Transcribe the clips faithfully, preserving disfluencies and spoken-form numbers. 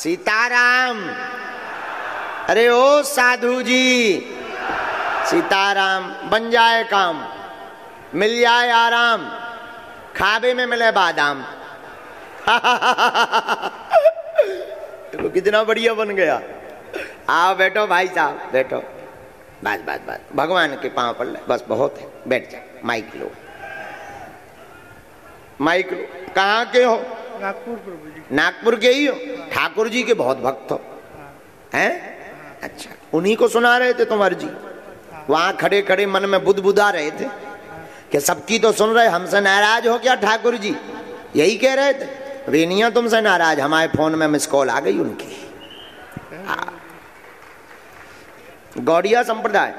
सीताराम, अरे ओ साधु जी सीताराम, बन जाए काम, मिल जाए आराम, खाबे में मिले बादाम। देखो कितना बढ़िया बन गया। आओ बैठो भाई साहब, बैठो, बस बस बस, भगवान के पांव पड़ ले, बस बहुत है, बैठ जाओ। माइक लो, माइक लो। कहाँ के हो? नागपुर प्रभु जी। नागपुर के ही हो? ठाकुर जी के बहुत भक्त हो हैं? अच्छा, उन्हीं को सुना रहे थे तुम्हारे जी? वहाँ खड़े खड़े मन में बुदबुदा रहे थे कि सबकी तो सुन रहे, हमसे नाराज हो क्या ठाकुर जी? यही कह रहे थे रेनिया तुमसे नाराज। हमारे फोन में मिस कॉल आ गई उनकी। गौड़िया संप्रदाय,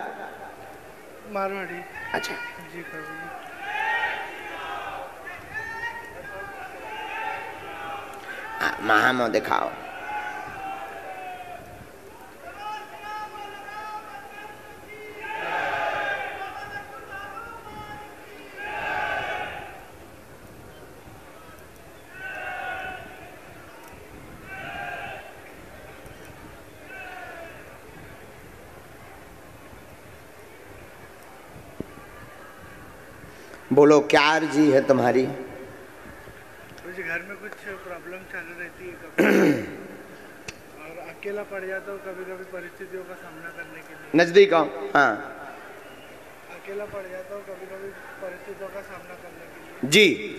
मारवाड़ी। अच्छा जी, महामो दिखाओ। बोलो क्या अर्जी है तुम्हारी? मुझे घर में कुछ प्रॉब्लम चालू रहती है कभी। और अकेला पड़ जाता हूँ कभी कभी परिस्थितियों का सामना करने के लिए। नजदीक आओ। हाँ, अकेला पड़ जाता हूँ कभी कभी परिस्थितियों का सामना करने के लिए जी।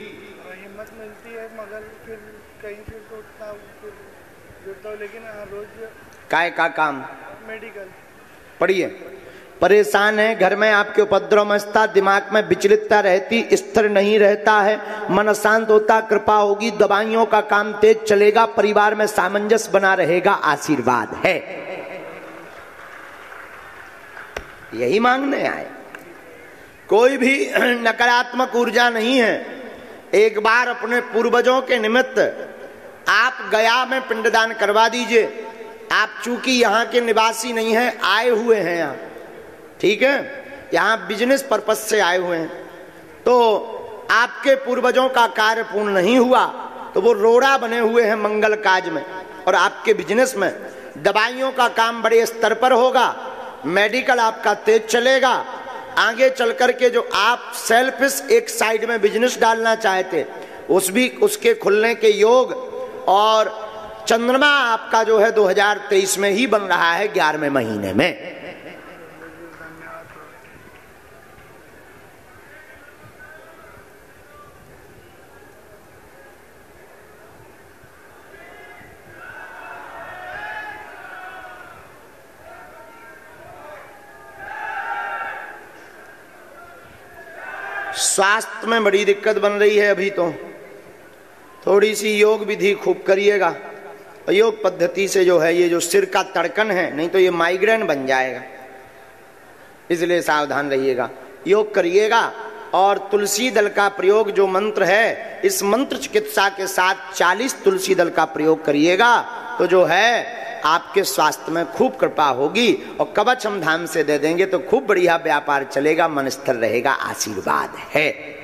हिम्मत मिलती है मगर फिर कहीं फिर उठता हूँ, फिर जुड़ता हूँ, लेकिन रोज काय का काम। मेडिकल पढ़िए। परेशान है, घर में आपके उपद्रव मचता, दिमाग में विचलितता रहती, स्थिर नहीं रहता है, मन अशांत होता। कृपा होगी, दवाइयों का काम तेज चलेगा, परिवार में सामंजस्य बना रहेगा, आशीर्वाद है। यही मांगने आए, कोई भी नकारात्मक ऊर्जा नहीं है। एक बार अपने पूर्वजों के निमित्त आप गया में पिंडदान करवा दीजिए। आप चूंकि यहाँ के निवासी नहीं है, आए हुए हैं यहाँ, ठीक है, यहाँ बिजनेस पर्पस से आए हुए हैं, तो आपके पूर्वजों का कार्य पूर्ण नहीं हुआ तो वो रोड़ा बने हुए हैं मंगल काज में और आपके बिजनेस में। दवाइयों का काम बड़े स्तर पर होगा, मेडिकल आपका तेज चलेगा। आगे चल कर के जो आप सेल्फ एक साइड में बिजनेस डालना चाहते, उस भी उसके खुलने के योग। और चंद्रमा आपका जो है दो हज़ार तेईस में ही बन रहा है, ग्यारहवें महीने में। स्वास्थ्य में बड़ी दिक्कत बन रही है अभी, तो थोड़ी सी योग विधि खूब करिएगा। योग पद्धति से जो है ये जो सिर का तड़कन है, नहीं तो ये माइग्रेन बन जाएगा, इसलिए सावधान रहिएगा। योग करिएगा और तुलसी दल का प्रयोग, जो मंत्र है इस मंत्र चिकित्सा के साथ चालीस तुलसी दल का प्रयोग करिएगा, तो जो है आपके स्वास्थ्य में खूब कृपा होगी। और कवच हम धाम से दे देंगे तो खूब बढ़िया व्यापार चलेगा, मन स्थिर रहेगा, आशीर्वाद है।